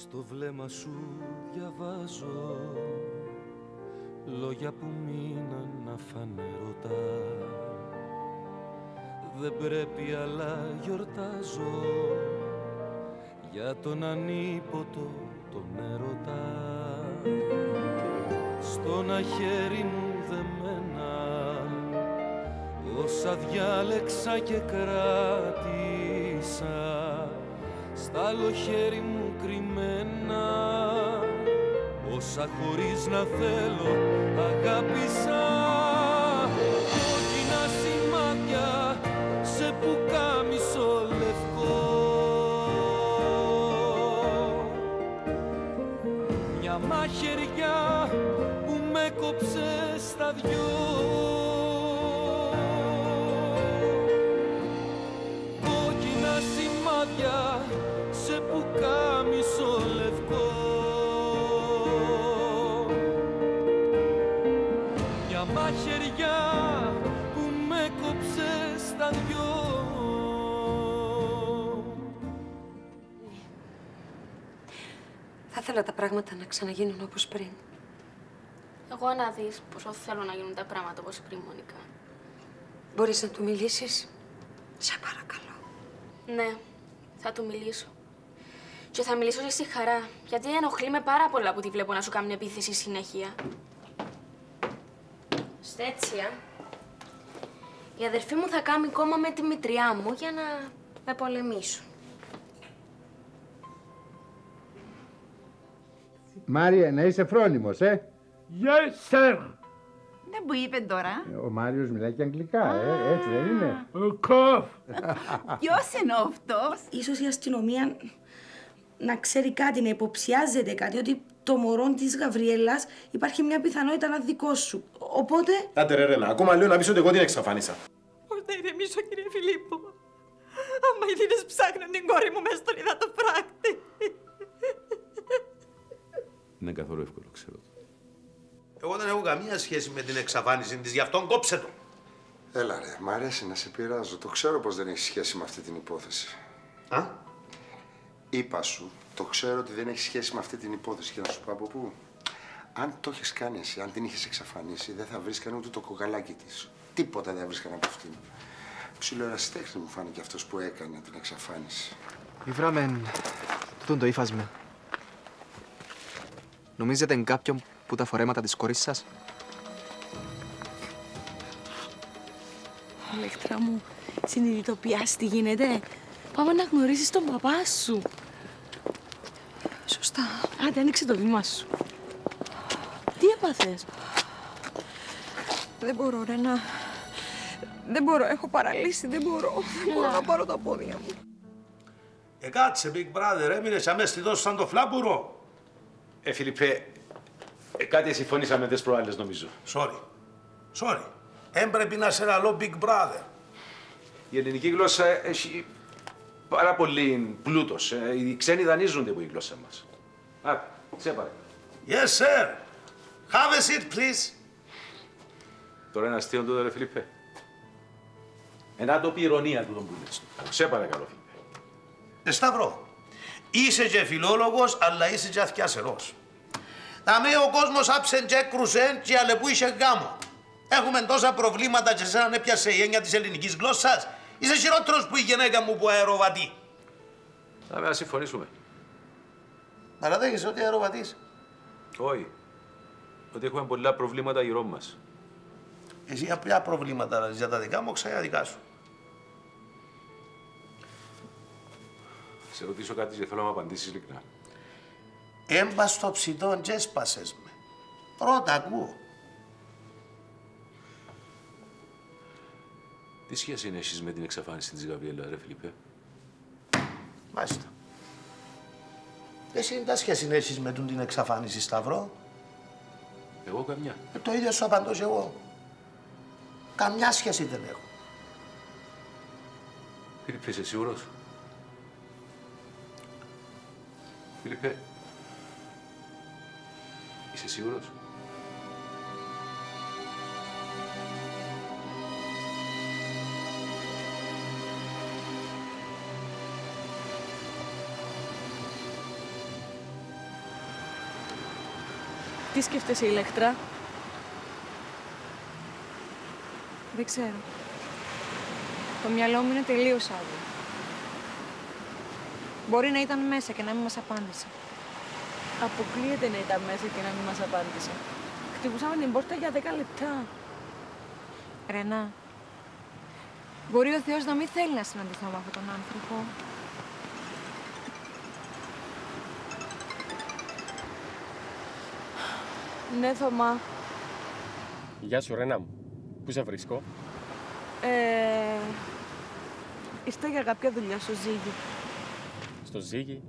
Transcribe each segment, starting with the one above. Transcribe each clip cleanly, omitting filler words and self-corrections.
Στο βλέμμα σου διαβάζω λόγια που μείναν αφανερωτά. Δεν πρέπει αλλά γιορτάζω για τον ανίποτο τον έρωτα. Στον αχέρι μου δεμένα όσα διάλεξα και κράτησα, στα άλλο χέρι μου κρυμμένα όσα χωρίς να θέλω αγάπησα. Κόκκινα σημάδια σε πουκάμισο λευκό, μια μαχαιριά που με κόψε στα δυο. Κόκκινα σημάδια σε πουκάμισο λευκό, μια μαχαιριά που με κόψε στα δυο. Θα ήθελα τα πράγματα να ξαναγίνουν όπως πριν. Εγώ να δεις πόσο θέλω να γίνουν τα πράγματα όπως πριν, Μόνικα. Μπορείς να του μιλήσεις? Σε παρακαλώ. Ναι, θα του μιλήσω. Και θα μιλήσω εσύ χαρά, γιατί ενοχλεί με πάρα πολλά που τη βλέπω να σου κάνει επίθεση συνέχεια. Στέτσια, η αδερφή μου θα κάνει κόμμα με τη μητριά μου για να με πολεμήσουν. Μάριε, να είσαι φρόνιμος, Yes, sir! Δεν μου είπε τώρα. Ο Μάριος μιλάει και αγγλικά, έτσι δεν είναι? Κοφ! Ποιος είναι αυτός? Ίσως η αστυνομία να ξέρει κάτι, να υποψιάζεται κάτι, ότι το μωρό της Γαβριέλας υπάρχει μια πιθανότητα να δικό σου. Οπότε... Άντε ρε Ρένα, ακόμα λέω να πεις ότι εγώ την εξαφάνισα. Πώς να ηρεμήσω, κύριε Φίλιππο. Άμα οι δίνες ψάχνουν την κόρη μου μέσα στον υδατοφράκτη. Είναι καθόλου εύκολο, ξέρω. Εγώ δεν έχω καμία σχέση με την εξαφάνιση της, γι' αυτόν κόψε το. Έλα ρε, μ' αρέσει να σε πειράζω. Το ξέρω πως δεν έχει σχέση με αυτή την υπόθεση. Α? Είπα σου, το ξέρω ότι δεν έχει σχέση με αυτή την υπόθεση και να σου πω από πού. Αν το έχεις κάνει εσύ, αν την είχες εξαφανίσει, δεν θα βρίσκανε ούτε το κοκαλάκι της. Τίποτα δεν βρίσκανε από αυτήν. Ψιλοερασιτέχνη μου φάνηκε αυτός που έκανε την εξαφάνιση. Ήβραμεν, τούτον το ύφασμα. Νομίζετε εν κάποιον που τα φορέματα της κορής σας? Ηλέκτρα μου, συνειδητοποιάς τι γίνεται. Πάμε να γνωρίσεις τον παπά σου. Σωστά. Άντε, άνοιξε το βήμα σου. Τι έπαθες? Δεν μπορώ, Ρένα. Δεν μπορώ, έχω παραλύσει, δεν μπορώ. Δεν μπορώ να πάρω τα πόδια μου. Κάτσε, Big Brother, έμεινες αμέσως σαν το φλάμπουρο. Φιλιππέ, κάτι συμφωνήσαμε τις προάλλες, νομίζω. Sorry. Έμπρεπε να είσαι καλό Big Brother. Η ελληνική γλώσσα έχει πάρα πολύ πλούτος. Οι ξένοι δανείζονται από η γλώσσα μας. Άρα, σε πάρε. Yes, sir. Have a seat, please. Τώρα είναι αστείο τούτο, ρε Φιλιππέ. Ένα τόπι ηρωνία τούτον που είναι. Σε παρακαλώ, Φιλιππέ. Σταυρό. Είσαι και φιλόλογος, αλλά είσαι και αθιάσερός. Να μην ο κόσμος άψεν και έκρουσεν και αλεπού είσαι γάμο. Έχουμε τόσα προβλήματα και εσέναν έπιασε η έννοια της ελληνικής γλώσσας. Είσαι χειρότερος που η γυναίκα μου που αεροβατεί. Να με να συμφωνήσουμε. Να κατέχεις ότι αεροβατείς. Όχι. Ότι έχουμε πολλά προβλήματα γύρω μας. Εσύ για ποια προβλήματα, για τα δικά μου, ξαγιά δικά σου. Σε ρωτήσω κάτι και θέλω να μου απαντήσεις ειλικρινά. Έμπα στο ψητόν και έσπασες με. Πρώτα ακούω. Τι σχέση είναι εσείς με την εξαφάνιση της Γαβριέλα, ρε Φιλιππέ? Μάλιστα. Εσύ τι σχέση είναι εσείς με την εξαφάνιση, Σταυρό? Εγώ καμιά. Το ίδιο σου απαντώ και εγώ. Καμιά σχέση δεν έχω. Φιλιππέ, είσαι σίγουρος? Φίλιππε, είσαι σίγουρος? Τι σκέφτεσαι, Ηλέκτρα? Δεν ξέρω. Το μυαλό μου είναι τελείως άδειο. Μπορεί να ήταν μέσα και να μην μας απάντησε. Αποκλείεται να ήταν μέσα και να μην μας απάντησε. Χτυπούσαμε την πόρτα για 10 λεπτά. Ρένα, μπορεί ο Θεός να μην θέλει να συναντηθώ με αυτόν τον άνθρωπο. Ναι, Θωμά. Γεια σου, Ρένα μου. Πού σε βρίσκω? Είστε για κάποια δουλειά στο Ζήγη. Στο Ζήγη?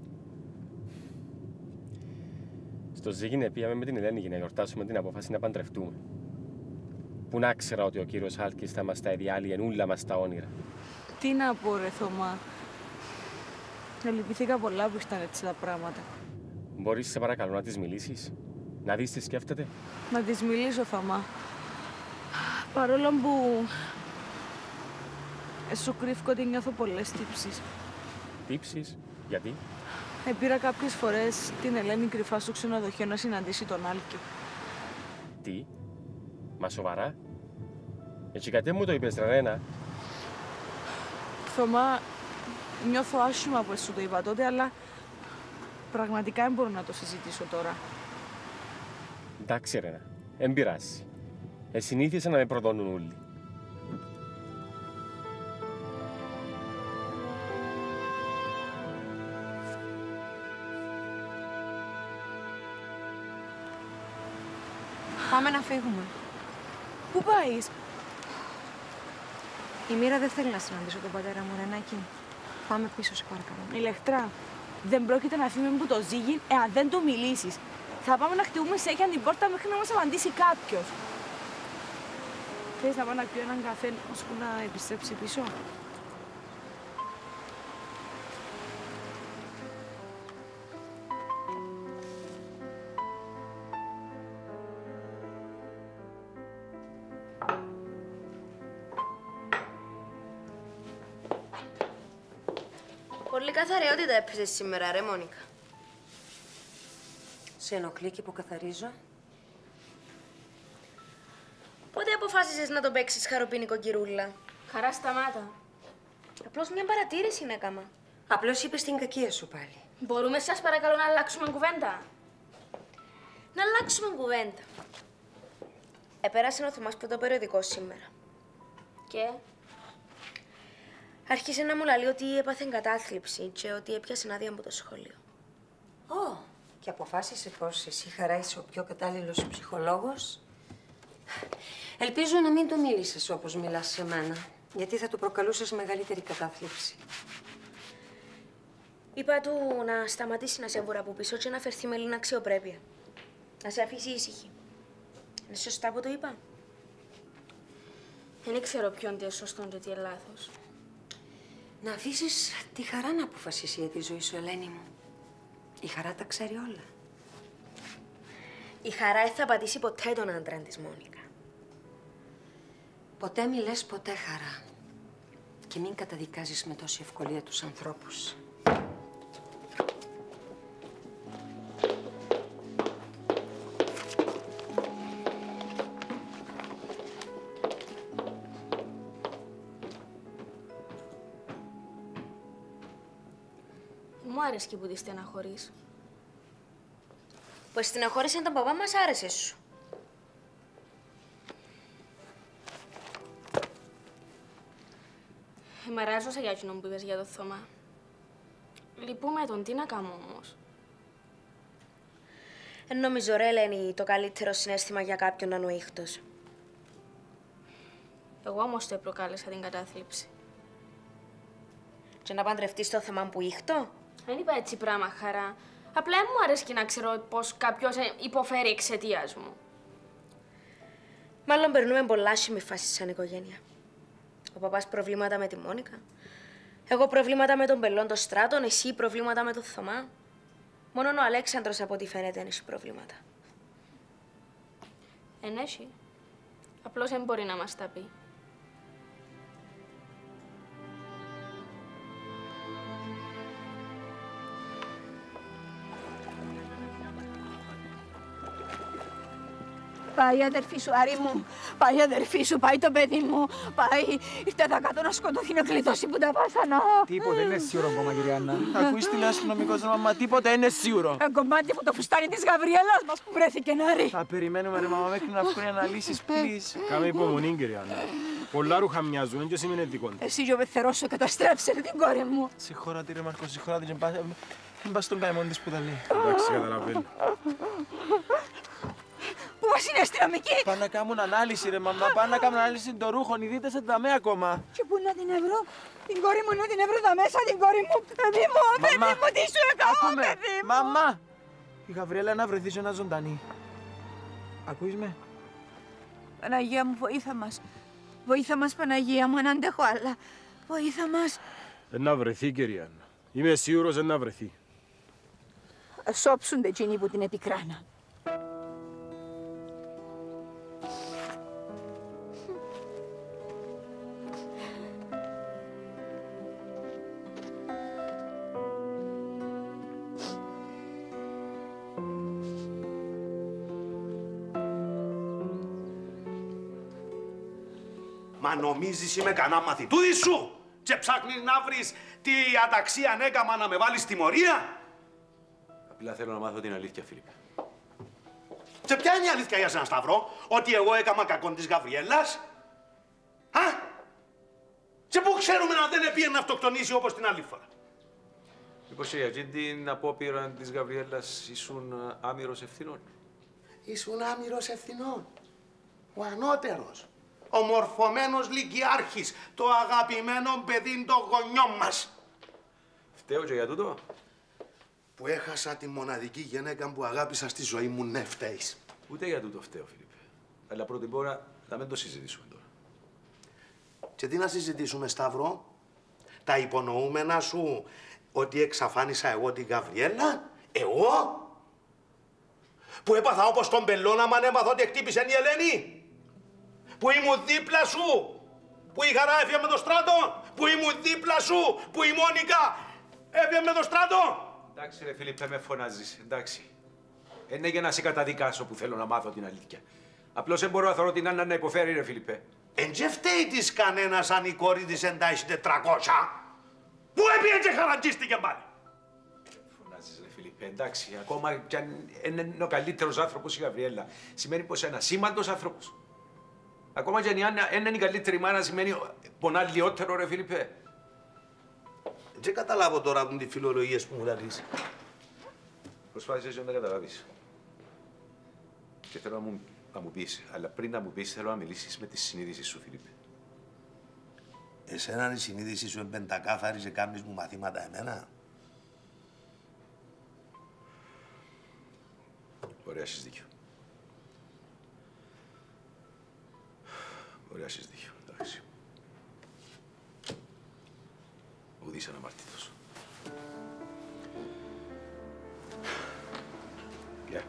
Στο Ζήγη ναι, πήγαμε με την Ελένη για να γιορτάσουμε την απόφαση να παντρευτούμε. Πού να ξέρα ότι ο κύριος Χάλκης θα μας τα εδιάλει ενούλα μας τα όνειρα. Τι να πω, ρε Θωμά. Ελυπηθήκα πολλά που ήταν έτσι τα πράγματα. Μπορείς, σε παρακαλώ, να της μιλήσεις? Να δεις τι σκέφτεται. Να της μιλήσω, Θωμά. Παρόλο που σου κρύφω ότι νιώθω πολλές τύψεις. Τύψεις? Γιατί? Πήρα κάποιες φορές την Ελένη κρυφά στο ξενοδοχείο να συναντήσει τον Άλκη. Τι? Μα σοβαρά? Έτσι κατέ μου το είπες, Ρένα. Θωμά, νιώθω άσχημα που σου το είπα τότε, αλλά πραγματικά δεν μπορώ να το συζητήσω τώρα. Εντάξει, Ρένα. Εν πειράζει. Εσυνήθισα να με προδώνουν όλοι. Πάμε να φύγουμε. Πού πάεις? Η μοίρα δεν θέλει να συναντήσω τον πατέρα μου, Ρενάκη. Πάμε πίσω, σε παρακαλώ. Ηλεκτρά, δεν πρόκειται να φύγουμε από το Ζήγη, εάν δεν του μιλήσεις. Θα πάμε να χτυπούμε συνέχεια την πόρτα μέχρι να μας απαντήσει κάποιος. Θες να πάω να πιω έναν καφέ ώσπου να επιστρέψει πίσω? Πολύ καθαριότητα έπαιζες σήμερα, ρε Μόνικα. Σε ενοχλεί και που καθαρίζω. Πότε αποφάσισες να τον παίξεις χαροπίνικο, κυρούλα? Χαρά σταμάτα. Απλώς μια παρατήρηση να έκανα. Απλώς είπες την κακία σου πάλι. Μπορούμε, σας παρακαλώ, να αλλάξουμε κουβέντα. Να αλλάξουμε κουβέντα. Επέρασε ο Θωμάς που το περιοδικό σήμερα. Και? Άρχισε να μου λαλεί ότι έπαθε εγκατάθλιψη και ότι έπιασε άδεια από το σχολείο. Ω, και αποφάσισε πως εσύ, Χαρά, είσαι ο πιο κατάλληλος ψυχολόγος. Ελπίζω να μην του μίλησες όπως μιλάς σε μένα, γιατί θα του προκαλούσες μεγαλύτερη κατάθλιψη. Είπα του να σταματήσει να σε βουρά από πίσω και να φερθεί με λίγη αξιοπρέπεια. Να σε αφήσει ήσυχη. Είναι σωστά που το είπα? Δεν ήξερα ποιον τι σωστόν και τι λάθος. Να αφήσεις τη Χαρά να αποφασίσει για τη ζωή σου, Ελένη μου. Η Χαρά τα ξέρει όλα. Η Χαρά δεν θα πατήσει ποτέ τον άντρα της, Μόνικα. Ποτέ μη λες ποτέ, Χαρά. Και μην καταδικάζεις με τόση ευκολία τους ανθρώπους. Μου άρεσε και που τη στεναχωρείς. Πως στεναχώρησε τον παπά μας, άρεσε σου. Μαράζωσα για εκείνο που είπες για το Θωμά. Λυπούμε τον, τι να κάνω όμως. Νομίζω, ρε Ελένη, το καλύτερο συναίσθημα για κάποιον είναι ο ήχτος. Εγώ όμως το προκάλεσα την κατάθλιψη. Και να παντρευτείς το Θωμά που ήχτο? Δεν είπα έτσι πράγμα, Χαρά. Απλά μου αρέσει να ξέρω πως κάποιος υποφέρει εξαιτίας μου. Μάλλον περνούμε πολλά άσχημη φάση σαν οικογένεια. Ο παπάς προβλήματα με τη Μόνικα. Εγώ προβλήματα με τον πελόν των στράτων. Εσύ προβλήματα με τον Θωμά. Μόνον ο Αλέξανδρος, από ό,τι φαίνεται, δεν έχει προβλήματα. Εν έχει. Απλώς δεν μπορεί να μας τα πει. Πάει η αδερφή σου, Άρη μου. Πάει η αδερφή σου, πάει το παιδί μου. Πάει. Ήρθε εδώ κάτω να σκοτωθεί, να κλειδώσει που τα βάσανα. Τίποτε είναι σίγουρο ακόμα, κυρία Άννα. Ακούει τη αστυνομικό νόμο, μα τίποτα είναι σίγουρο. Ένα κομμάτι από το φουστάνι τη Γαβριέλα μα που βρέθηκε, Άρη. Θα περιμένουμε, ρε μαμά, μέχρι να βρει αναλύσει, please. Κάμε υπομονή, κυρία Άννα. Πολλά ρούχα μοιάζουν και σημαίνει δικό. Εσύ, ο πεθερό σου, καταστρέψε την κόρη μου. Συγχώρατη, ρε Μάρκο, συγχώρατη, δεν πα στον καημόν τη που τα λέει. Εντάξει, καταλαβαίνω. Πού μας είναι αστυνομικοί! Πάνε να κάνουν ανάλυση, ρε μαμά. Πάνε να κάνουν ανάλυση των ρούχων. Ειδείτε σε δαμέ ακόμα. Και πού να την ευρώ. Την κόρη μου, νου την ευρώ τα μέσα, την κόρη μου. Παιδί μου, παιδί μου, τι σου έκανα, παιδί μου. Μαμά! Η Γαβριέλα να βρεθεί σε ένα ζωντανή. Ακούεις με? Παναγία μου, βοήθα μας. Βοήθα μας, Παναγία μου, αν αντέχω άλλα. Βοήθα μας. Να βρεθεί, κυρία. Είμαι σίγουρος να βρεθεί. Σόψουν εκείνοι που την επικράναν. Μα νομίζεις είμαι κανένα μαθητούδη σου και ψάχνεις να βρεις τι αταξία ανέκαμα να με βάλεις τιμωρία. Απλά θέλω να μάθω την αλήθεια, Φίλιππε. Και ποια είναι η αλήθεια για σένα, Σταυρό, ότι εγώ έκαμα κακόν της Γαβριέλας. Α! Και πού ξέρουμε να δεν επήγαινε να αυτοκτονήσει όπως την άλλη φορά. Μήπως για την απόπειρα της Γαβριέλας ήσουν άμυρος ευθυνών. Ήσουν άμυρος ευθυνών. Ο ανώτερος. Ο μορφωμένος λυκειάρχης, το αγαπημένο παιδί των γονιών μας. Φταίω και για τούτο. Που έχασα τη μοναδική γυναίκα που αγάπησα στη ζωή μου, ναι, φταίεις. Ούτε για τούτο φταίω, Φίλιππε. Αλλά πρώτη ώρα να μην το συζητήσουμε τώρα. Και τι να συζητήσουμε, Σταύρο? Τα υπονοούμενα σου ότι εξαφάνισα εγώ την Γαβριέλα, εγώ. Που έπαθα όπως τον πελώνα, μαν έπαθα ότι εκτύπησε η Ελένη. Που ήμουν δίπλα σου, που η Χαρά έφυγε με το στράτο, που ήμουν δίπλα σου, που η Μόνικα έφυγε με το στράτο. Εντάξει ρε Φίλιππε, με φωνάζεις, εντάξει. Είναι για να σε καταδικάσω που θέλω να μάθω την αλήθεια. Απλώς δεν μπορώ να θωρώ την Άννα να υποφέρει, ρε Φίλιππε. Εν και φταίει της κανένας αν η κόρη της εντάσει 400. Πού έπιε και χαραγγίστηκε πάλι. Φωνάζεις ρε Φίλιππε, εντάξει, ακόμα κι αν είναι ο καλύτερος άνθρωπος η Γαβριέλα, σημαίνει πως είναι ασήμαντος άνθρωπος. Ακόμα και αν η Άννα δεν είναι η καλύτερη μάνα, σημαίνει πονά λιότερο, ρε Φίλιππε. Δεν καταλάβω τώρα από τις φιλολογίες που μου λαλείς. Προσπάθησες να καταλάβεις. Και θέλω να μου πεις, αλλά πριν να μου πεις, θέλω να μιλήσεις με τη συνείδηση σου, Φίλιππε. Εσέναν η συνείδηση σου εμπεντακάθαριζε κάνεις μου μαθήματα εμένα. Ωραία, έχεις δίκιο. Ωραία, έχεις δίκιο. Εντάξει. Ουδείς αναμαρτήτως. Γεια.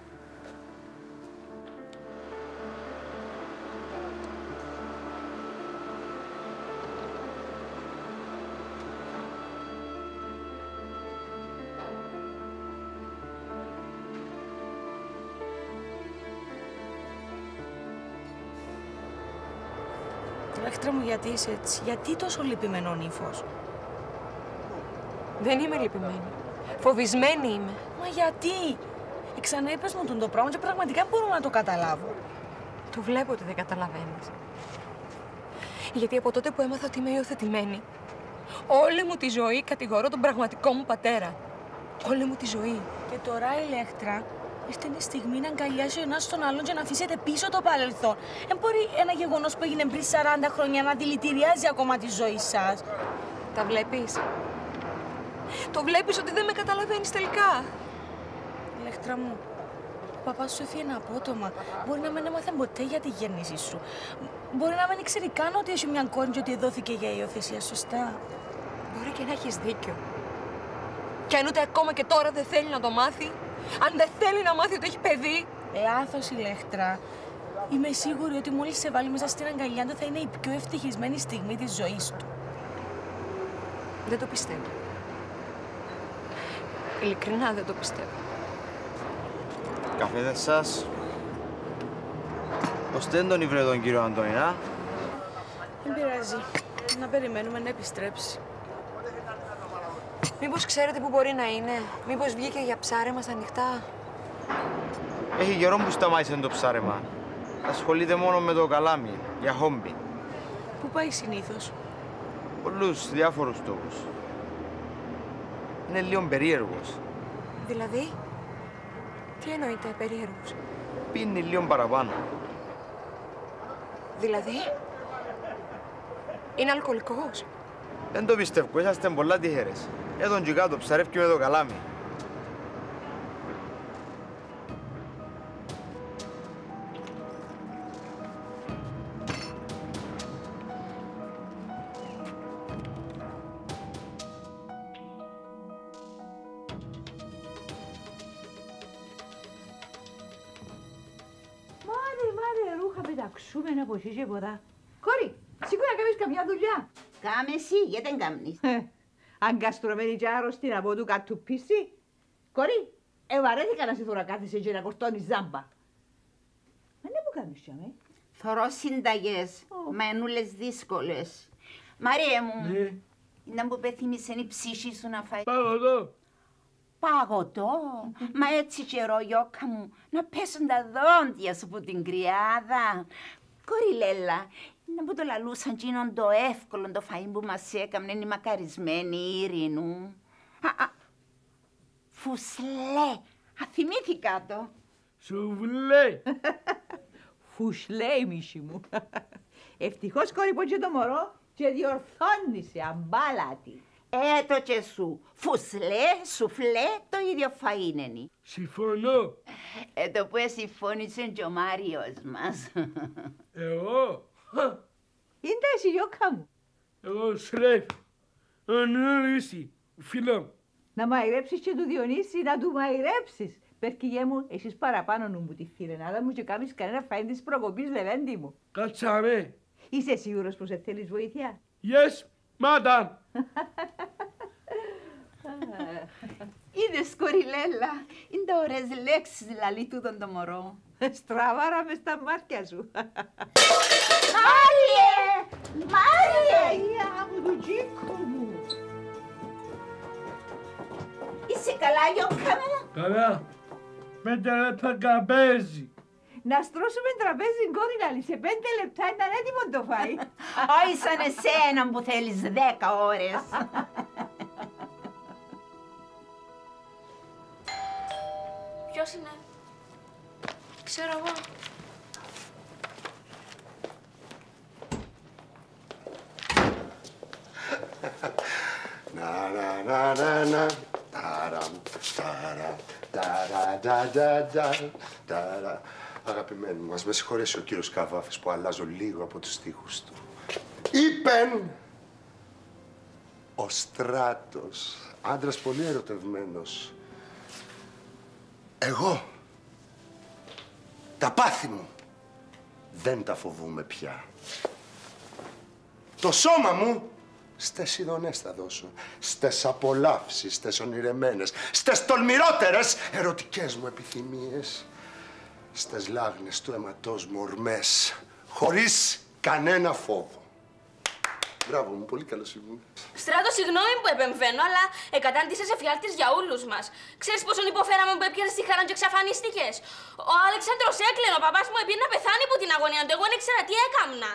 Ηλέκτρα μου, γιατί είσαι έτσι, γιατί τόσο λυπημένο ύφος? Δεν είμαι λυπημένη. Φοβισμένη είμαι. Μα γιατί? Ξανά είπες μου το πράγμα και πραγματικά μπορώ να το καταλάβω. Το βλέπω ότι δεν καταλαβαίνεις. Γιατί από τότε που έμαθα ότι είμαι υιοθετημένη, όλη μου τη ζωή κατηγορώ τον πραγματικό μου πατέρα. Όλη μου τη ζωή. Και τώρα, Ηλέκτρα, ήρθε η στιγμή να αγκαλιάσει ο ένας τον άλλον και να αφήσετε πίσω το παρελθόν. Δεν μπορεί ένα γεγονός που έγινε πριν 40 χρόνια να δηλητηριάζει ακόμα τη ζωή σας. Τα βλέπεις? Το βλέπεις ότι δεν με καταλαβαίνεις τελικά. Ηλέκτρα μου, ο παπάς σου έφυγε απότομα. Μπορεί να μην έμαθε ποτέ για τη γέννησή σου. Μπορεί να μην ξέρει καν ότι έχει μια κόρη και ότι δόθηκε για υιοθεσία, σωστά. Μπορεί και να έχεις δίκιο. Κι αν ούτε ακόμα και τώρα δεν θέλει να το μάθει. Αν δεν θέλει να μάθει ότι έχει παιδί. Λάθος, Ηλέκτρα. Είμαι σίγουρη ότι μόλις σε βάλει μέσα στην αγκαλιά του θα είναι η πιο ευτυχισμένη στιγμή της ζωής του. Δεν το πιστεύω. Ειλικρινά δεν το πιστεύω. Καφέδες σας. Ωστε τον ήβρε τον κύριο Αντώνηνα. Δεν πειράζει. Να περιμένουμε να επιστρέψει. Μήπως ξέρετε πού μπορεί να είναι? Μήπως βγήκε για ψάρεμα στα ανοιχτά? Έχει καιρό που σταμάτησε το ψάρεμα. Ασχολείται μόνο με το καλάμι, για χόμπι. Πού πάει συνήθως? Πολλούς διάφορους τόπους. Είναι λίγο περίεργος. Δηλαδή, τι εννοείται περίεργος? Πίνει λίγο παραπάνω. Δηλαδή, είναι αλκοολικός? Δεν το πιστεύω, είσαστε πολλά τυχερές. Εδώ και κάτω ψαρεύκει με το καλάμι. Κόρη, σηκώ να κάνεις καμιά δουλειά. Κάμε εσύ, γιατί δεν κάνεις? Αγκαστρωμένη και άρρωστη να πω του κατουπίσει. Κορί, ευαρέθηκα να σε θωρά κάθεσαι και να κορτώνεις ζάμπα. Μα ναι, που κάνεις για με? Θωρώ συνταγές, μανούλες δύσκολες. Μαριέ μου, ήταν που πεθύμησαν η ψυχή σου να φάει. Παγωτό. Παγωτό, μα έτσι καιρό, γιώκα μου, να πέσουν τα δόντια σου που την κρυάδα. Κοριλέλα, να που το λαλούσαν γίνον το εύκολο το φαΐν που μας έκαμνε η μακαρισμένη Ειρήνου. Φουσλέ, αθυμήθηκα το. Σουβλέ. Φουσλέ η μίση μου. Ευτυχώς κόρη πω και το μωρό και διορθώνησε αμπάλατη. Έτω και σου, φουσλέ, σουφλέ, το ίδιο φαΐνενι. Συμφωνώ. Το που συμφώνησε και ο Μάριος μας. Εγώ. Είναι εσύ, γιώκα μου. Εγώ σρέφ, ανάλυση, φιλό. Να μαϊρέψεις και του Διονύση, να του μαϊρέψεις. Περκυγέ μου, εσείς παραπάνω νου μου τη φιρενάδα μου και κάνεις κανένα φαΐν της προκοπής, Λεβέντη μου. Κάτσαμε. Είσαι σίγουρος πως θέλεις βοήθεια? Yes, madam. Είδες, κοριλέλα, είναι τα ωραίες λέξεις λαλί τούτον το μωρό. Στραβάρα μες τα μάτια σου. Μάριε! Μάριε! Αγιά μου, του Τζίκου μου. Είσαι καλά, γιώκα μου? Καλά. Με τα τραπέζι. Να στρώσουμε τραπέζι, κόρη, σε 5 λεπτά ήταν έτοιμο το φάει. Όχι σαν εσένα που θέλεις 10 ώρες. Ποιος είναι? Ξέρω εγώ. Να να να να να. Ταραμ, ταραμ, ταρα, ταρα, ταρα, ταρα, ταρα. Αγαπημένοι μας, με συγχωρέσει ο κύριος Καβάφης που αλλάζω λίγο από τους στίχους του. Είπεν ο Στράτος, άντρας πολύ ερωτευμένος. Εγώ, τα πάθη μου, δεν τα φοβούμαι πια. Το σώμα μου, στες ειδονές θα δώσω. Στες απολαύσεις, στες ονειρεμένες, στες τολμηρότερες ερωτικές μου επιθυμίες. Στες λάγνες του αίματός μου ορμές, χωρίς κανένα φόβο. Μπράβο μου, πολύ καλός ήμουν. Στράτο, συγγνώμη που επεμβαίνω, αλλά εκατάντησες εφιάλτης για όλους μας. Ξέρεις πόσον υποφέραμε που έπιανες τη χαρά και εξαφανίστηκες. Ο Αλέξανδρος έκλαινε, ο παπάς μου επήρε να πεθάνει από την αγωνία του. Εγώ δεν ήξερα τι έκαμνα.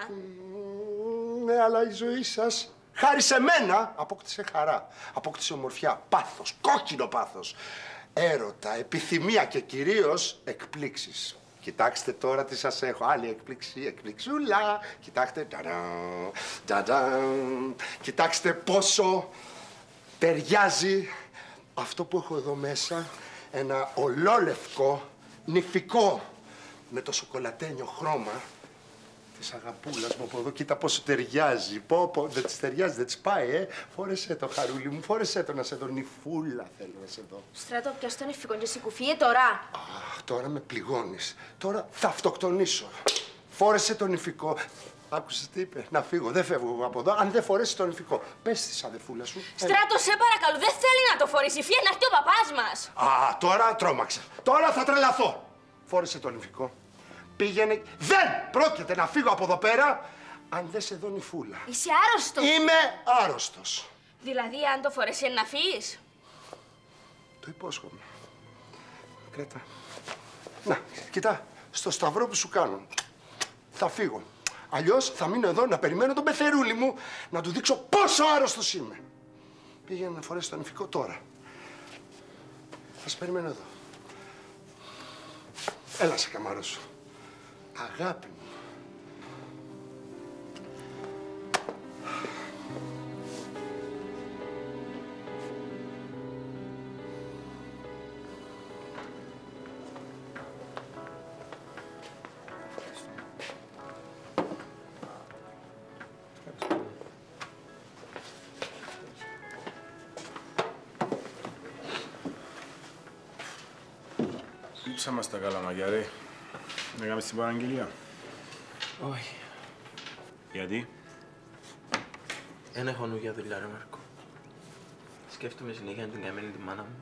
Ναι, αλλά η ζωή σας, χάρη σε μένα, απόκτησε χαρά. Απόκτησε ομορφιά, πάθος, κόκκινο πάθος. Έρωτα, επιθυμία και κυρίως εκπλήξεις. Κοιτάξτε τώρα τι σας έχω. Άλλη εκπλήξη, εκπληξούλα. Κοιτάξτε. Ταταν, ταταν. Κοιτάξτε πόσο ταιριάζει αυτό που έχω εδώ μέσα. Ένα ολόλευκο, νυφικό, με το σοκολατένιο χρώμα της αγαπούλας μου από εδώ. Κοίτα πόσο ταιριάζει. Πω, δεν της ταιριάζει, δεν της πάει, Φόρεσέ το, χαρούλι μου, φόρεσέ το να σε δω. Νυφούλα θέλω να σε δω. Στρατό, πιάσου τον νυφικό και σηκουφίε τώρα. Αχ, τώρα με πληγώνεις. Τώρα θα αυτοκτονήσω. Φόρεσε το νυφικό. Άκουσες τι είπε? Να φύγω, δεν φεύγω από εδώ. Αν δεν φορέσει το νυφικό, πες στη αδελφούλα σου. Στράτο, σε παρακαλώ, δεν θέλει να το φορήσει. Φύγε να έρθει ο παπάς μας. Α, τώρα τρόμαξα. Τώρα θα τρελαθώ. Φόρεσε το νυφικό. πήγαινε. Δεν πρόκειται να φύγω από εδώ πέρα αν δεν σε δώνει φούλα. Είσαι άρρωστος. Είμαι άρρωστος. Δηλαδή, αν το φορέσει να φύγεις. Το υπόσχομαι. Κρέτα. Να, κοιτά, στο σταυρό που σου κάνω. Θα φύγω. Αλλιώς θα μείνω εδώ να περιμένω τον πεθερούλη μου να του δείξω πόσο άρρωστος είμαι. Πήγαινε να φορέσει το νηφικό τώρα. Θα σε περιμένω εδώ. Έλα σε καμάρο σου. Αγάπη μου. Πού είμαστε τα καλά μαγιαρέ, να κάνουμε στην παραγγελία. Όχι. Γιατί? Ένα έχω νου για δουλειά, ρε Μάρκο. Σκέφτομαι συνέχεια να την καημένη τη μάνα μου.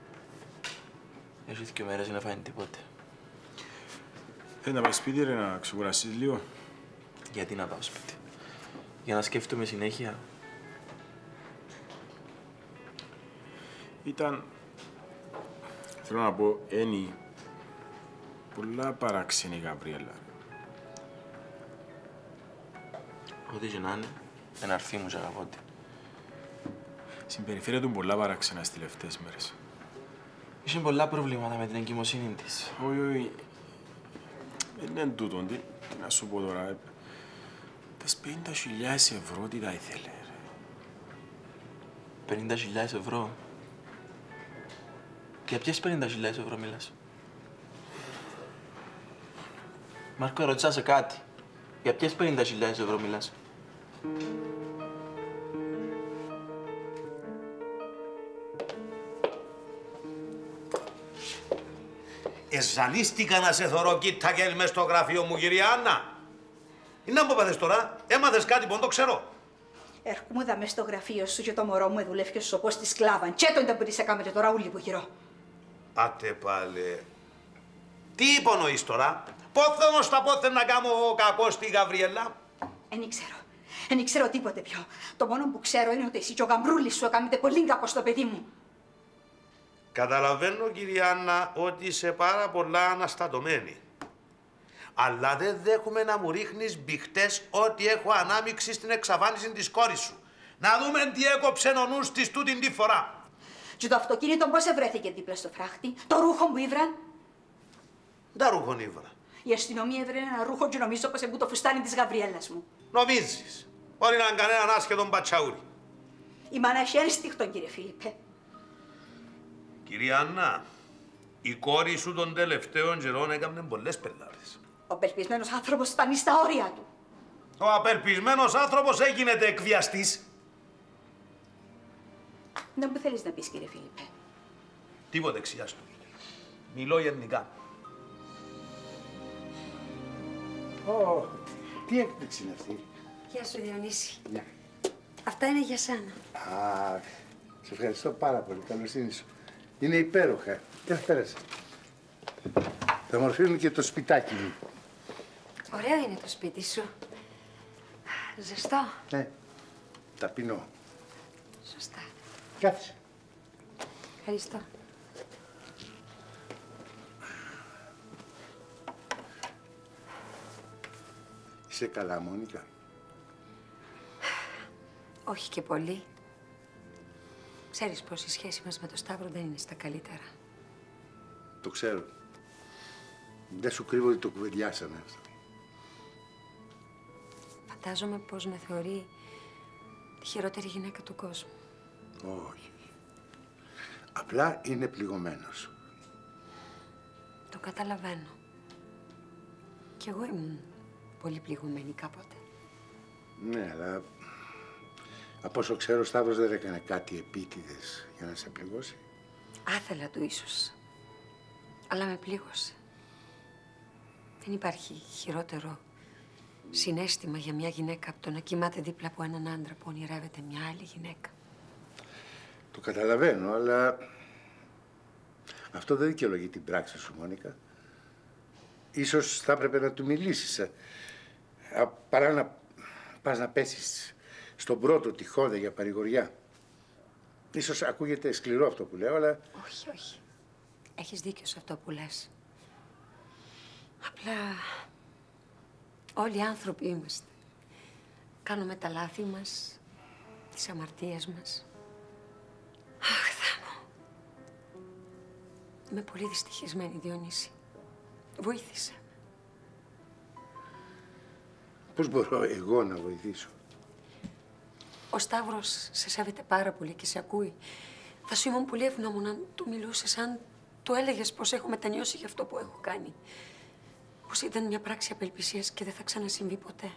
Έχει δύο μέρες να φάει τίποτε. Θέλει να πάει σπίτι ρε, να ξεκουρασεις λίγο. Γιατί να πάω σπίτι? Για να σκέφτομαι συνέχεια. Ήταν... Θέλω να πω, ένι. Πολλά παράξενη η Γαβριέλα. Ό,τι και να είναι, ένα αρθί μου σε αγαπώτη. Συμπεριφέρεται πολλά παράξενα στις τελευταίες μέρες. Είχε πολλά προβλήματα με την εγκυμοσύνη της. Όχι, όχι. Δεν είναι τούτον. Τι να σου πω τώρα. Τας 50.000 ευρώ τι τα ήθελε, ρε. 50.000 ευρώ. Για ποιες 50.000 ευρώ μιλάς? Μάρκο, ρωτήσα σε κάτι. Για ποιες 50.000 ευρώ μιλάς? Εζαλίστηκα να σε θωρώ, κοίταγελ, μες στο γραφείο μου, κυρία Άννα. Είναι να μου πάθες τώρα, έμαθες κάτι που το ξέρω. Έρχομαι μες στο γραφείο σου και το μωρό μου εδουλεύκε στους οπός τη σκλάβαν. Και τον τα πήρες έκαμε και τώρα ούλοι που γυρώ. Άτε πάλι. Τι υπονοείς τώρα? Πόθεν ως τα πόθεν να κάνω εγώ κακό στη Γαβριέλα. Δεν ξέρω τίποτε πιο. Το μόνο που ξέρω είναι ότι εσύ και ο γαμπρούλης σου έκαμετε πολύ κακό στο παιδί μου. Καταλαβαίνω, κυρία Άννα, ότι είσαι πάρα πολλά αναστατωμένη. Αλλά δεν δέχομαι να μου ρίχνεις μπιχτές ότι έχω ανάμειξη στην εξαφάνιση της κόρης σου. Να δούμε τι έκοψε ο νους της τούτην τη φορά. Και το αυτοκίνητο πώς ευρέθηκε δίπλα στο φράχτη, το ρούχο μου ήβραν. Τα ρούχον ήβρα. Η αστυνομία έβρενε ένα ρούχο και νομίζω πως εμπού το φουστάνι της Γαβριέλας μου. Νομίζεις. Μπορεί να είναι κανέναν άσχετον πατσαούρι. Η μάνα έχει ένστικτον, κύριε Φίλιππε. Κυρία Άννα, η κόρη σου των τελευταίων καιρών έκανε πολλές πελάρες. Ο απελπισμένος άνθρωπος φτάνει στα όρια του. Ο απελπισμένος άνθρωπος έγινε εκβιαστής. Δεν μου θέλεις να πεις, κύριε Φίλιππε. Τίποτε εξιάστο. Μιλώ γενικά. Ω, τι έκπληξη είναι αυτή. Γεια σου, Διονύση. Ναι. Αυτά είναι για σένα. Α, σε ευχαριστώ πάρα πολύ. Καλοσύνη σου. Είναι υπέροχα. Για πέρασε. Θα μορφύνουν και το σπιτάκι μου. Ωραίο είναι το σπίτι σου. Ζεστό. Ναι. Ταπεινό. Σωστά. Κάτσε. Ευχαριστώ. Είσαι καλά, Μόνικα? Όχι και πολύ. Ξέρεις πως η σχέση μας με τον Σταύρο δεν είναι στα καλύτερα. Το ξέρω. Δεν σου κρύβω ότι το κουβεντιάσαμε αυτό. Φαντάζομαι πως με θεωρεί τη χειρότερη γυναίκα του κόσμου. Όχι. Απλά είναι πληγωμένος. Το καταλαβαίνω. Κι εγώ ήμουν πολύ πληγωμένη κάποτε. Ναι, αλλά από όσο ξέρω, ο Σταύρος δεν έκανε κάτι επίτηδες για να σε πληγώσει. Άθελα του ίσως, αλλά με πλήγωσε. Δεν υπάρχει χειρότερο συναίσθημα για μια γυναίκα από το να κοιμάται δίπλα από έναν άντρα που ονειρεύεται μια άλλη γυναίκα. Το καταλαβαίνω, αλλά αυτό δεν δικαιολογεί την πράξη σου, Μόνικα. Ίσως θα έπρεπε να του μιλήσεις, παρά να πας να πέσεις στον πρώτο τυχόντα για παρηγοριά. Ίσως ακούγεται σκληρό αυτό που λέω, αλλά... Όχι, όχι. Έχεις δίκιο σε αυτό που λες. Απλά... όλοι οι άνθρωποι είμαστε. Κάνουμε τα λάθη μας, τις αμαρτίες μας. Αχ, Θεέ μου. Είμαι πολύ δυστυχισμένη, Διονύση. Βοήθησε. Πώς μπορώ εγώ να βοηθήσω? Ο Σταύρος σε σέβεται πάρα πολύ και σε ακούει. Θα σου ήμουν πολύ ευγνώμων αν του μιλούσες, αν του έλεγες πως έχω μετανιώσει για αυτό που έχω κάνει. Πως ήταν μια πράξη απελπισίας και δεν θα ξανασυμβεί ποτέ.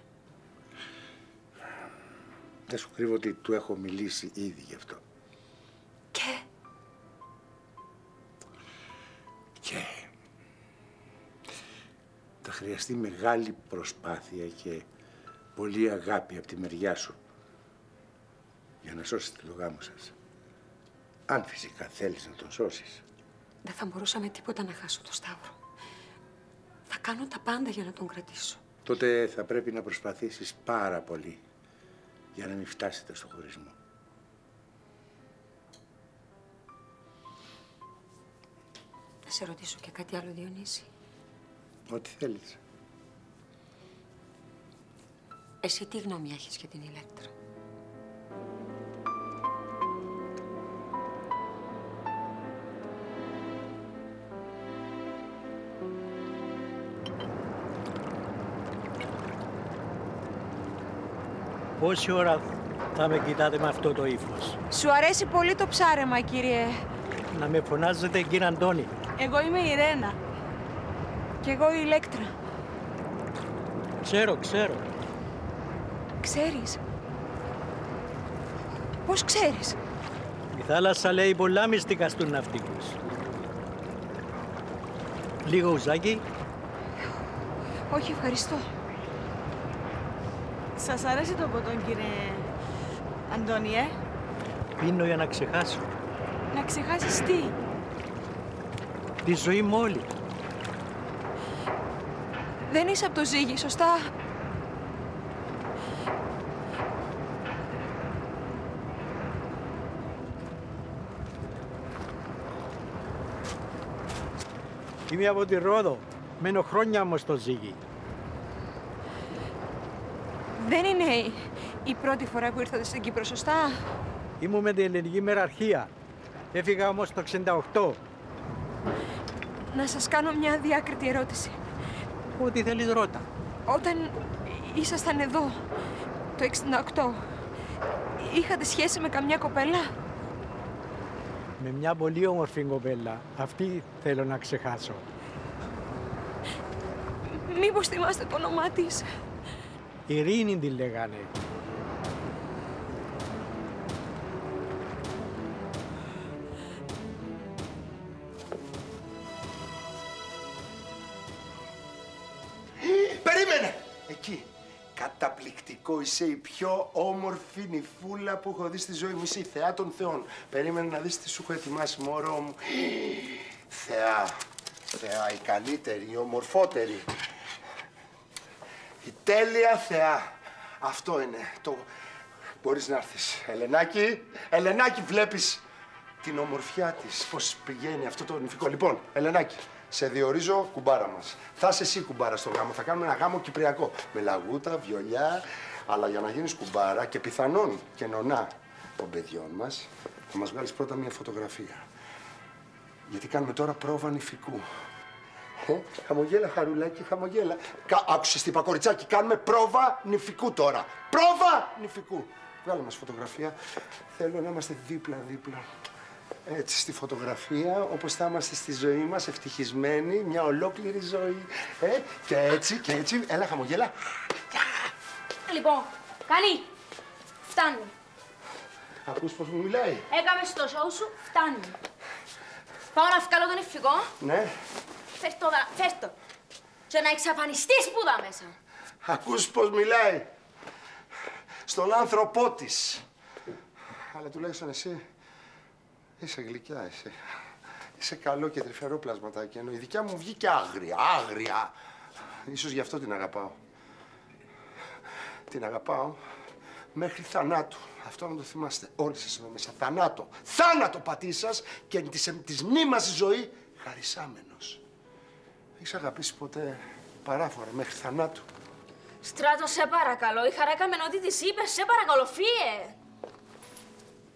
Δεν σου κρύβω ότι του έχω μιλήσει ήδη γι' αυτό. Και... θα χρειαστεί μεγάλη προσπάθεια και πολλή αγάπη από τη μεριά σου για να σώσεις τη λογάμου σας. Αν φυσικά θέλεις να τον σώσεις. Δεν θα μπορούσα με τίποτα να χάσω τον Σταύρο. Θα κάνω τα πάντα για να τον κρατήσω. Τότε θα πρέπει να προσπαθήσεις πάρα πολύ για να μην φτάσετε στο χωρισμό. Να σε ρωτήσω και κάτι άλλο, Διονύση. Ό,τι θέλεις. Εσύ τι γνώμη έχεις για την Ηλέκτρα? Πόση ώρα θα με κοιτάτε με αυτό το ύφος? Σου αρέσει πολύ το ψάρεμα, κύριε. Να με φωνάζετε κύριε Αντώνη. Εγώ είμαι η Ρένα. Κι εγώ η Ηλέκτρα. Ξέρω. Ξέρεις? Πώς ξέρεις? Η θάλασσα λέει πολλά μυστικά στους ναυτικούς. Λίγο ουζάκι? Όχι, ευχαριστώ. Σας αρέσει το ποτό, κύριε Αντώνη, ε? Πίνω για να ξεχάσω. Να ξεχάσεις τι? Τη ζωή μου όλη. Δεν είσαι από το Ζήγη, σωστά? Είμαι από τη Ρόδο. Μένω χρόνια όμως στο Ζήγη. Δεν είναι η πρώτη φορά που ήρθατε στην Κύπρο, σωστά? Ήμουν με την ελληνική μεραρχία. Έφυγα όμως το 68. Να σας κάνω μια αδιάκριτη ερώτηση. Ό,τι θέλεις ρώτα. Όταν ήσασταν εδώ, το 68, είχατε σχέση με καμιά κοπέλα? Με μια πολύ όμορφη κοπέλα. Αυτή θέλω να ξεχάσω. Μήπως θυμάστε το όνομά της? Ειρήνη τη λέγανε. Είσαι η πιο όμορφη νυφούλα που έχω δει στη ζωή μου. Είσαι η θεά των θεών. Περίμενε να δεις τι σου έχω ετοιμάσει, μωρό μου. Θεά, η καλύτερη, η ομορφότερη. Η τέλεια θεά. Αυτό είναι το... Μπορείς να έρθεις. Ελενάκη, βλέπεις την ομορφιά της. Πώς πηγαίνει αυτό το νυφικό. Λοιπόν, Ελενάκη. Σε διορίζω κουμπάρα μας. Θα είσαι εσύ κουμπάρα στο γάμο. Θα κάνουμε ένα γάμο κυπριακό. Με λαγούτα, βιολιά. Αλλά για να γίνεις κουμπάρα και πιθανόν και νονά των παιδιών μας, θα μας βγάλεις πρώτα μια φωτογραφία. Γιατί κάνουμε τώρα πρόβα νηφικού. Χαμογέλα, χαρουλάκι, χαμογέλα. Άκουσες τι είπα, κοριτσάκι, κάνουμε πρόβα νηφικού τώρα. Πρόβα νηφικού. Βγάλε μας φωτογραφία. Θέλω να είμαστε δίπλα-δίπλα. Έτσι, στη φωτογραφία, όπως θα είμαστε στη ζωή μας, ευτυχισμένοι, μια ολόκληρη ζωή. Και έτσι, έλα χαμογέλα. Λοιπόν, καλή, φτάνει. Ακούς πως μου μιλάει? Έκαμες το σοου σου, φτάνει. Πάω να βγάλω τον νηφικό. Ναι. Φέρ' το. Και να εξαφανιστείς πουδά μέσα. Ακούς πως μιλάει. Στον άνθρωπό της. Αλλά τουλάχιστον εσύ... είσαι γλυκιά, εσύ. Είσαι καλό και τρυφερό πλασματάκι, ενώ η δικιά μου βγήκε άγρια, άγρια. Ίσως γι' αυτό την αγαπάω. Την αγαπάω μέχρι θανάτου. Αυτό να το θυμάστε όλοι σας εδώ μέσα. Θανάτο. Θάνατο πατή σας και της μνήμας ζωή χαρισάμενος. Έχεις αγαπήσει ποτέ παράφορα μέχρι θανάτου? Στράτο, σε παρακαλώ. Η χαρά καμενότη της είπες. Σε παρακαλώ, φύε.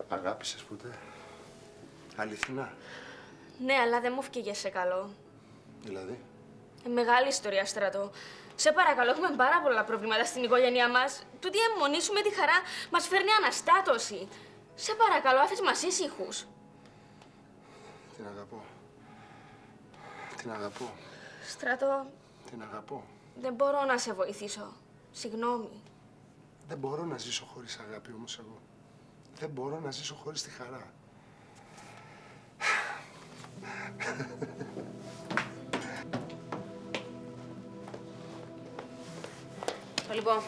Αγάπησες ποτέ? Αληθινά? Ναι, αλλά δεν μου φκήγες σε καλό. Δηλαδή? Μεγάλη ιστορία, Στρατό. Σε παρακαλώ, έχουμε πάρα πολλά προβλήματα στην οικογένειά μας. Τούτη αιμονίσουμε τη χαρά μας φέρνει αναστάτωση. Σε παρακαλώ, άφες μας ήσυχους. Την αγαπώ. Την αγαπώ. Στρατό. Την αγαπώ. Δεν μπορώ να σε βοηθήσω. Συγγνώμη. Δεν μπορώ να ζήσω χωρίς αγάπη όμως εγώ. Δεν μπορώ να ζήσω χωρίς τη χαρά. Λοιπόν,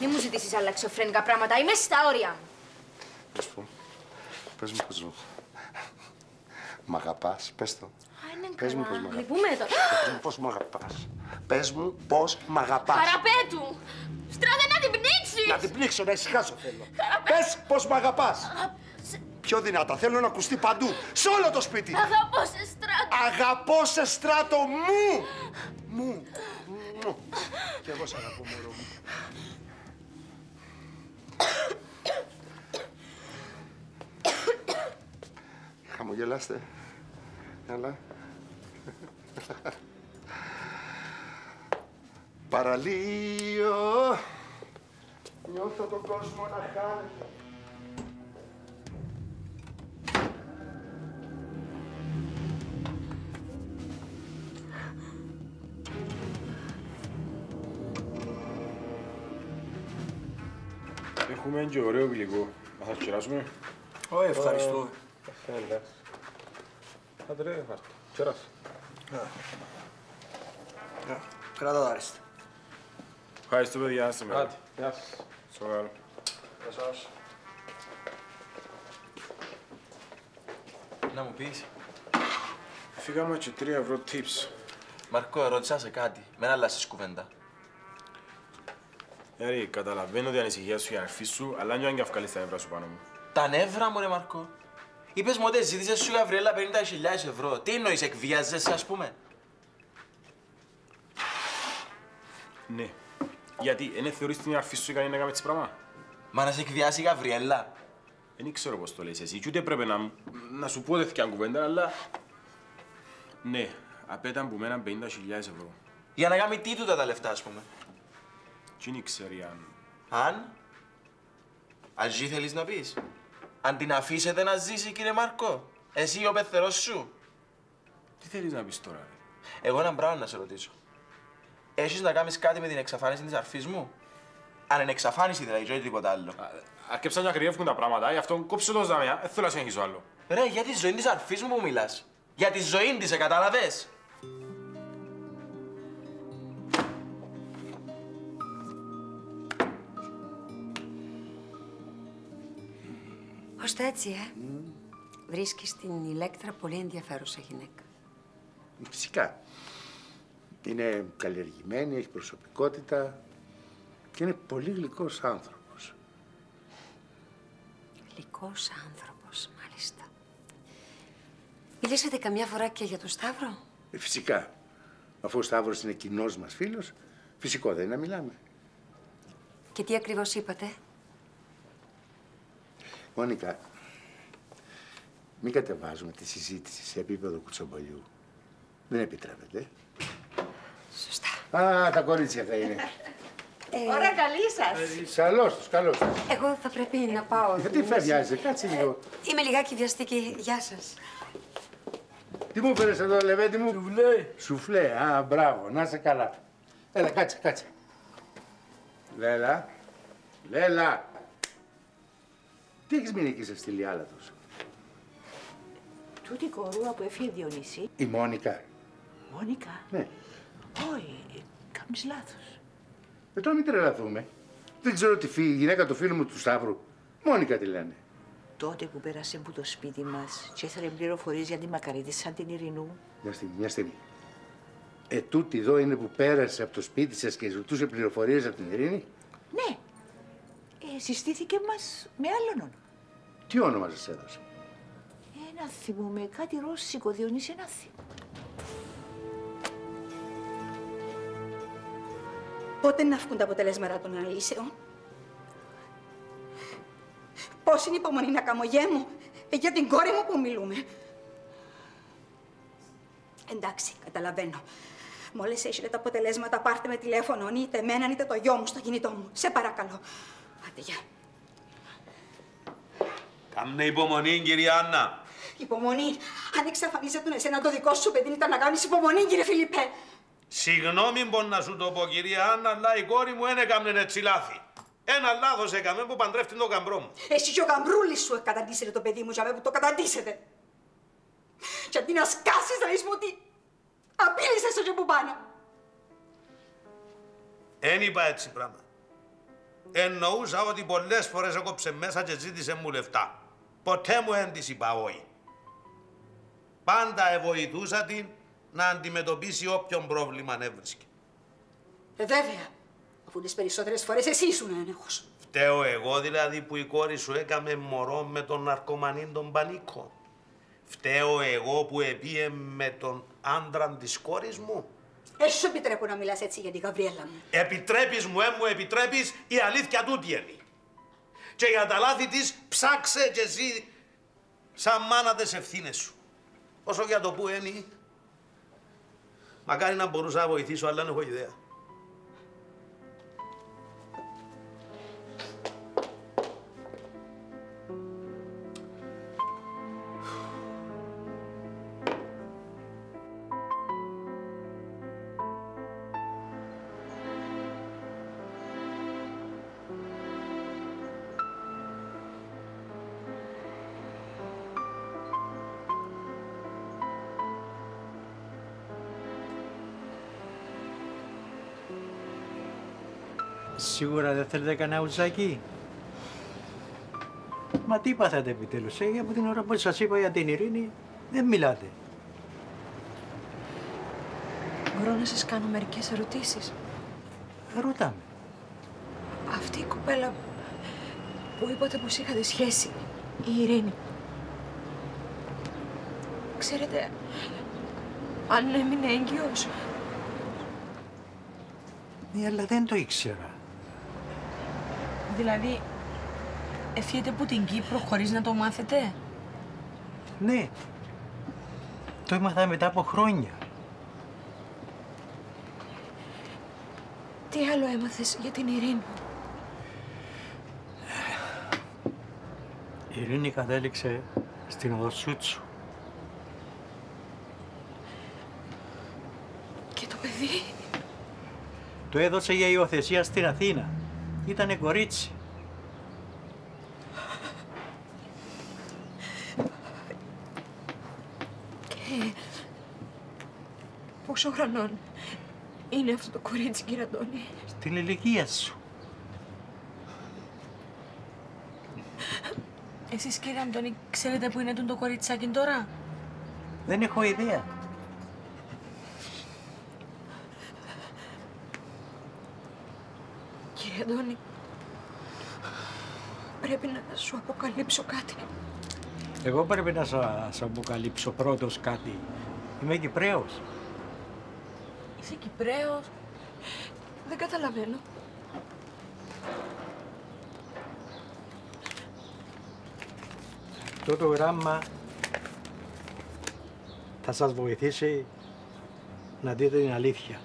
μη μου ζητήσεις άλλα εξωφρενικά πράγματα. Είμαι στα όρια. Πες πω. Πες μου πως μ' αγαπάς. Πες το. Πες μου πως μ' αγαπάς. Λυπούμε το. Πες μου πως μ' αγαπάς. Πες μου πως μ' αγαπάς. Χαραπέτου. Στράτε να την πνίξεις. Να την πνίξω, να ησυχάσω θέλω. Πες πως μ' αγαπάς. Πιο δυνατά. Θέλω να ακουστεί παντού. Σε όλο το σπίτι. Αγαπώ σε Στράτο. Αγαπώ σε Στράτο μου. Μου. Κι εγώ σ' αγαπώ, μωρό μου. Χαμογελάστε. Αλλά... Παραλίο. Νιώθω τον κόσμο να χάνει. Έχουμε και ωραίο γλυκό. Να σας κεράσουμε. Ωε, ευχαριστώ. Εντάξει. Άντε ρε, χάρτη. Κεράς. Κράτα τα άριστα. Ευχαριστώ, παιδιά. Άντε. Γεια σας. Σοβαρό. Γεια σας. Να μου πεις. Φύγαμε και 3 ευρώ tips. Μαρκό, ρώτησα σε κάτι. Μεν αλλάσεις κουβέντα. Γιάρη, καταλαβαίνω ότι ανησυχία σου για αρφή σου, αλλά νιώθαν και αυκαλείς τα νεύρα σου πάνω μου. Τα νεύρα μου, ρε Μαρκό. Είπες μου ότι ζήτησες σου, Γαβριέλα, 50.000 ευρώ. Τι εννοείς, εκβιάζεσαι, ας πούμε? Ναι. Γιατί, δεν θεωρείς την αρφή σου ικανή να κάνει έτσι πράγμα? Μα να σε εκβιάσει η Γαβριέλα. Δεν ξέρω πώς το λες εσύ, και ούτε πρέπει να σου πω τέτοια κουβέντα, αλλά... Ναι, απέταν που μέναν 50.000 ευρώ. Για να κάνει τι τούτα τα λεφτά, ας πούμε. Δεν ξέρει αν... Αν? Αζί θέλεις να πεις. Αν την αφήσετε να ζήσει, κύριε Μάρκο. Εσύ ο πεθερός σου. Τι θέλεις να πεις τώρα, ρε? Εγώ έναν πράγμα να σε ρωτήσω. Έχεις να κάνεις κάτι με την εξαφάνιση της αρφής μου? Αν είναι εξαφάνιση, δηλαδή, ζωή τίποτα άλλο. Αρκεψά να κρυεύκουν τα πράγματα, γι' αυτό κόψε το ζαμιά. Δεν θέλω να συνεχίσω άλλο. Ρε, για τη ζωή της αρφής μου που μιλάς. Για τη ζωή της, κατάλαβες? Ωστά έτσι, Βρίσκεις την Ηλέκτρα πολύ ενδιαφέρουσα γυναίκα. Φυσικά. Είναι καλλιεργημένη, έχει προσωπικότητα και είναι πολύ γλυκός άνθρωπος. Γλυκός άνθρωπος, μάλιστα. Μιλήσατε καμιά φορά και για τον Σταύρο? Φυσικά. Αφού ο Σταύρος είναι κοινός μας φίλος, φυσικό δεν είναι να μιλάμε. Και τι ακριβώς είπατε? Μόνικα, μην κατεβάζουμε τη συζήτηση σε επίπεδο κουτσομπολιού. Δεν επιτρέπεται. Σωστά. Α, τα κορίτσια θα είναι. Ωραία, καλή σας. Καλώς τους, καλώς τους. Εγώ θα πρέπει να πάω. Γιατί φεριάζεσαι, κάτσε λίγο. Είμαι λιγάκι βιαστική. Γεια σας. Τι μου φέρες εδώ, λεβέντη μου? Σουφλέ. Σουφλέ, α, μπράβο. Να είσαι καλά. Έλα, κάτσε, κάτσε. Λέλα. Λέλα. Τι έχεις μείνει εκεί σε στυλί άλατος? Τούτη κορούα που έφυγε Διονύση. Η Μόνικα. Μόνικα? Ναι. Όχι, κάνεις λάθος. Τώρα μην τρελαθούμε. Δεν ξέρω τη γυναίκα του φίλου μου του Σταύρου. Μόνικα τη λένε. τότε που πέρασε από το σπίτι μας και ήθελε πληροφορίες για τη μακαρίτη σαν την Ειρηνού. Μια στιγμή. Τούτη εδώ είναι που πέρασε από το σπίτι σας και ζητούσε πληροφορίες από την Ειρήνη. Ναι. Συστήθηκε μας με άλλον όνομα. Τι όνομα σας έδωσε? Ένα θυμό με κάτι ρώσικο, Διονύση, ένα θυμό. Πότε να βγουν τα αποτελέσματα των αναλύσεων? Πώς είναι η υπομονή να κάνω, γιέ μου, για την κόρη μου που μιλούμε. Εντάξει, καταλαβαίνω. Μόλις έχετε τα αποτελέσματα, πάρτε με τηλέφωνο, είτε εμένα, είτε το γιο μου στο κινητό μου. Σε παρακαλώ. Άντε, γεια. Κάμνε υπομονή, κυρία Άννα. Υπομονή. Αν εξαφανίζεται εσένα το δικό σου παιδί, ήταν να κάνεις υπομονή, κύριε Φιλιππέ. Συγγνώμη μπορεί να σου το πω, κυρία Άννα, αλλά η κόρη μου δεν έκαμνε έτσι λάθη. Ένα λάθος έκαμε που παντρεύτην τον γαμπρό μου. Εσύ και ο γαμπρούλης σου καταντήσετε το παιδί μου, για μένα που το καταντήσετε. Και αντί να σκάσεις, να είσαι μου ότι απείλησες το και που πάνω. Εν είπα έτσι πράγμα. Εννοούσα ότι πολλές φορές έκοψε μέσα και ζήτησε μου λεφτά. Ποτέ μου εν της είπα όχι. Πάντα εβοηθούσα την να αντιμετωπίσει όποιον πρόβλημα έβρισκε. Βέβαια, αφού τις περισσότερες φορές εσύ ήσουν ένοχος. Φταίω εγώ δηλαδή που η κόρη σου έκαμε μωρό με τον ναρκωμανή τον Πανίκο. Φταίω εγώ που επίε με τον άντραν της κόρης μου. Έτσι σου επιτρέπω να μιλάς έτσι για την Γαβριέλα μου. Επιτρέπεις μου, μου επιτρέπεις, η αλήθεια τούτη είναι. Και για τα λάθη της ψάξε και εσύ σαν μάνα τις ευθύνες σου. Όσο για το που είναι, μακάρι να μπορούσα να βοηθήσω, αλλά δεν έχω ιδέα. Σίγουρα δεν θέλετε κανένα ουζάκι. Μα τι πάθατε επιτέλους, από την ώρα που σας είπα για την Ειρήνη, δεν μιλάτε. Μπορώ να σας κάνω μερικές ερωτήσεις? Ρωτάμε. Αυτή η κοπέλα που είπατε πως είχατε σχέση, η Ειρήνη. Ξέρετε, αν έμεινε έγκυος. Ναι, αλλά δεν το ήξερα. Δηλαδή, έφυγε από την Κύπρο χωρίς να το μάθετε? Ναι. Το έμαθα μετά από χρόνια. Τι άλλο έμαθες για την Ειρήνη? Η Ειρήνη κατέληξε στην Οδοσούτσου. Και το παιδί? Το έδωσε για υιοθεσία στην Αθήνα. Ήτανε κορίτσι. Και πόσο χρονών είναι αυτό το κορίτσι, κύριε Αντώνη? Στην ηλικία σου. Εσείς, κύριε Αντώνη, ξέρετε που είναι το κοριτσάκι τώρα? Δεν έχω ιδέα. Αντώνη, πρέπει να σου αποκαλύψω κάτι. Εγώ πρέπει να σας αποκαλύψω πρώτος κάτι. Είμαι Κυπραίος. Είσαι Κυπραίος? Δεν καταλαβαίνω. Αυτό το γράμμα θα σας βοηθήσει να δείτε την αλήθεια.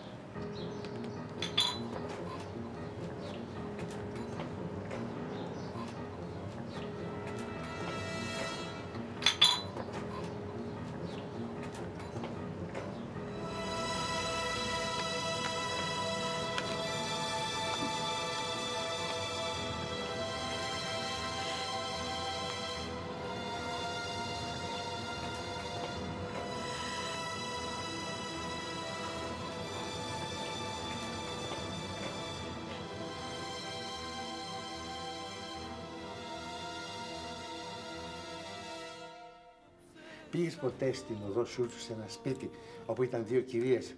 Πήγες ποτέ στην οδό Σούρτσου σε ένα σπίτι όπου ήταν δύο κυρίες,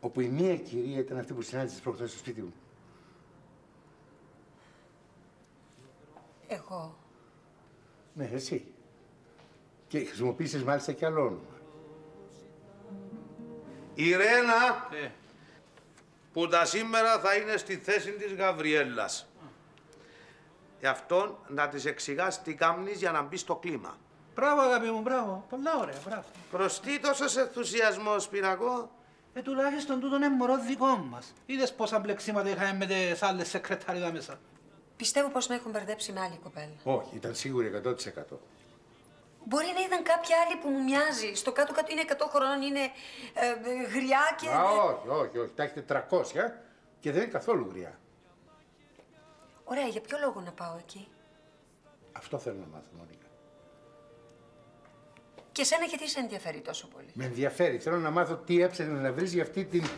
όπου η μία κυρία ήταν αυτή που συνάντησες προχθές στο σπίτι μου? Εγώ. Ναι, εσύ. Και χρησιμοποίησες μάλιστα κι άλλο όνομα. Η Ρένα, που τα σήμερα θα είναι στη θέση της Γαβριέλλας. Γι' αυτό να της εξηγάς τι κάνεις για να μπει στο κλίμα. Μπράβο, αγάπη μου, μπράβο. Πολλά ωραία, μπράβο. Προστεί τόσο ενθουσιασμός, πινακό. Τουλάχιστον τούτο είναι μωρό δικό μας. Είδες πόσα μπλεξίματα είχαμε με τις άλλες σεκρετάριδα μέσα. Πιστεύω πως με έχουν μπερδέψει με άλλη κοπέλα. Όχι, ήταν σίγουρη 100%. Μπορεί να ήταν κάποια άλλη που μου μοιάζει. Στο κάτω-κάτω είναι 100 χρόνων, είναι γριά και... Α, όχι. Τα έχετε 300 και δεν είναι καθόλου γριά. Ωραία, για ποιο λόγο να πάω εκεί? Αυτό θέλω να μάθω, Μόνικα. Και σένα γιατί σε ενδιαφέρει τόσο πολύ? Με ενδιαφέρει. Θέλω να μάθω τι έψαχνες να βρεις για αυτή την...